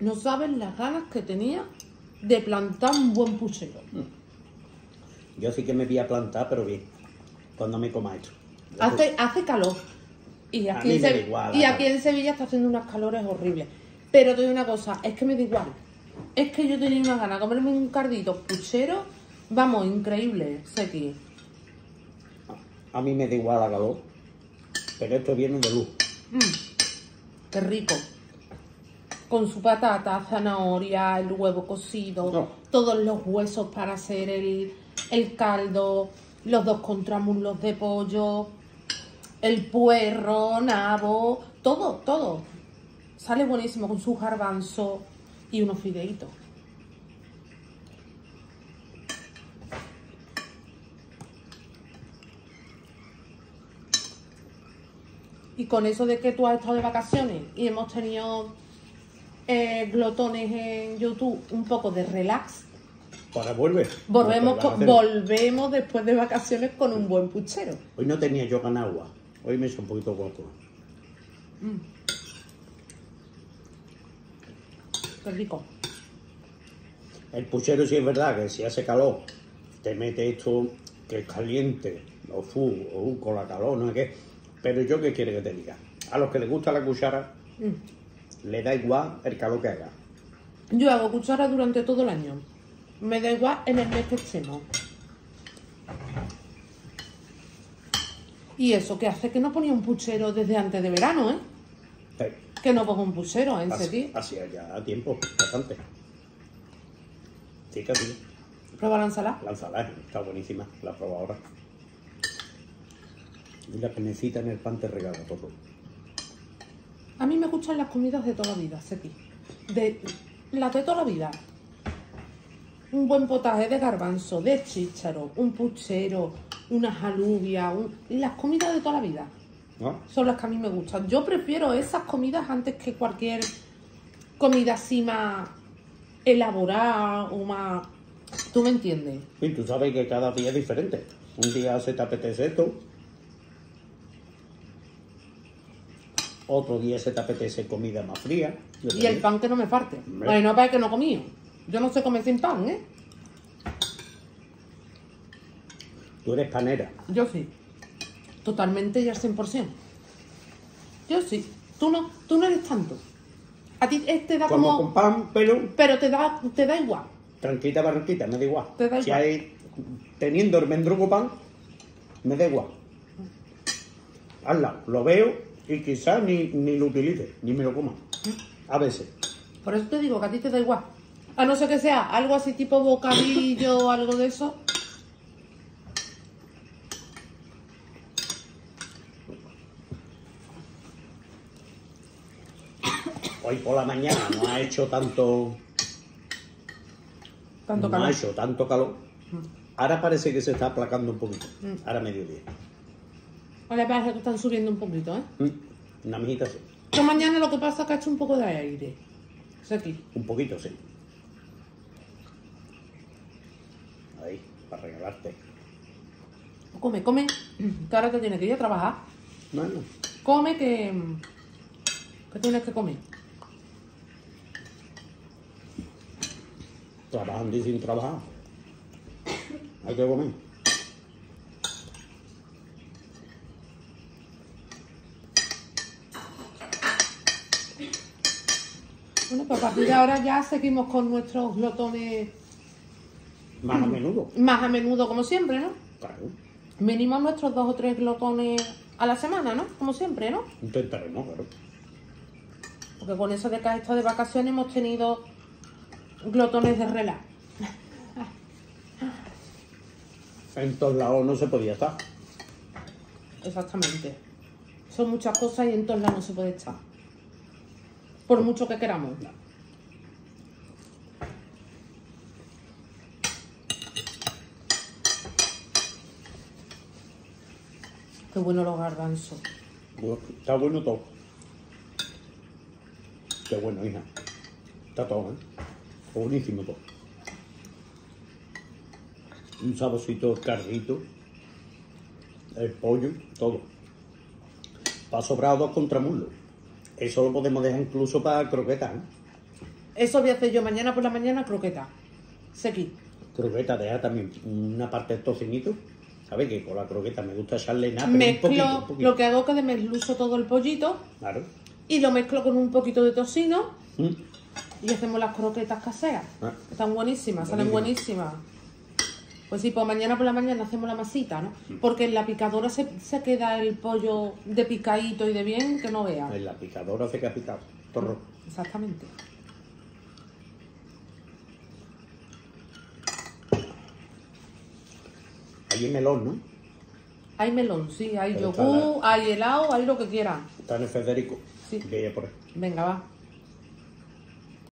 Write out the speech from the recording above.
No saben las ganas que tenía de plantar un buen puchero. Yo sí que me voy a plantar, pero bien, cuando me coma esto. Hace calor. Y aquí, en Sevilla está haciendo unas calores horribles. Pero te digo una cosa, es que me da igual. Es que yo tenía unas ganas de comerme un cardito puchero. Vamos, increíble, Seki. A mí me da igual la calor, pero esto viene de luz. Qué rico. Con su patata, zanahoria, el huevo cocido, todos los huesos para hacer el caldo, los dos contramuslos de pollo, el puerro, nabo, todo, todo. Sale buenísimo con su garbanzo y unos fideitos. Y con eso de que tú has estado de vacaciones y hemos tenido glotones en YouTube, un poco de relax. Para volver. Volvemos después de vacaciones con un buen puchero. Hoy no tenía yo con agua. Hoy me hizo un poquito guapo. Qué rico. El puchero sí es verdad que si hace calor, te mete esto que es caliente, o full, o con la calor, no es que... Pero yo qué quiere que te diga, a los que les gusta la cuchara, le da igual el calor que haga. Yo hago cuchara durante todo el año, me da igual en el mes que estemos. Y eso que hace que no ponía un puchero desde antes de verano, ¿eh? Sí. Que no pongo un puchero, en serio. Hacía ya tiempo, bastante. Sí, casi. ¿Prueba la ensalada? La ensalada está buenísima, la pruebo ahora. Y la penecita en el pan te regala todo. A mí me gustan las comidas de toda la vida, Seki. Las de toda la vida. Un buen potaje de garbanzo, de chícharo, un puchero, unas alubias, las comidas de toda la vida. ¿No? Son las que a mí me gustan. Yo prefiero esas comidas antes que cualquier comida así más elaborada o más... ¿Tú me entiendes? Sí, tú sabes que cada día es diferente. Un día se te apetece esto. Otro día se te apetece comida más fría. Y el pan que no me falte. Bueno, para que no comí. Yo no sé comer sin pan, ¿eh? Tú eres panera. Yo sí. Totalmente y al 100%. Yo sí. Tú no eres tanto. A ti te da como... con pan, pero... Pero te da igual. Tranquita, barranquita, me da igual. Te da igual. Si hay... Teniendo almendro con pan, me da igual. Hazla, lo veo... Y quizás ni lo utilice, ni me lo coma. A veces. Por eso te digo que a ti te da igual. A no ser que sea algo así tipo bocadillo o algo de eso. Hoy por la mañana no ha hecho tanto calor. No ha hecho tanto calor. Ahora parece que se está aplacando un poquito. Ahora mediodía. Ahora parece que están subiendo un poquito, ¿eh? Una mijita sí. Esta mañana lo que pasa es que ha hecho un poco de aire. Es aquí. Un poquito, sí. Ahí, para regalarte. Come, come. Que ahora te tienes que ir a trabajar. Bueno. Come que tienes que comer. Trabajando y sin trabajar. Hay que comer. Bueno, pues a partir de ahora ya seguimos con nuestros glotones... Más a menudo. Más a menudo, como siempre, ¿no? Claro. Mínimo nuestros 2 o 3 glotones a la semana, ¿no? Como siempre, ¿no? Intentaremos, claro. Porque con eso de que has estado de vacaciones hemos tenido glotones de relax. En todos lados no se podía estar. Exactamente. Son muchas cosas y en todos lados no se puede estar. Por mucho que queramos. No. Qué bueno los garbanzos. Está bueno todo. Qué bueno, hija. Está todo, ¿eh? Buenísimo todo. Un saborcito carrito. El pollo, todo. Va sobrado 2 contramuslos. Eso lo podemos dejar incluso para croquetas, ¿eh? Eso voy a hacer yo mañana por la mañana, croqueta. Seki. Croqueta, deja también una parte del tocinito. ¿Sabes que con la croqueta me gusta echarle nada? Mezclo, un poquito. Lo que hago es que desmeluzo todo el pollito. Claro. Y lo mezclo con un poquito de tocino. ¿Mm? Y hacemos las croquetas caseras. Ah. Están buenísimas, salen buenísimas. Pues sí, pues mañana por la mañana hacemos la masita, ¿no? Porque en la picadora se queda el pollo de picadito y de bien, que no veas. En la picadora se queda picado, torro. Exactamente. Hay melón, ¿no? Hay melón, sí, hay yogur, hay helado, hay lo que quieran. Está en el Federico. Sí. Venga, va.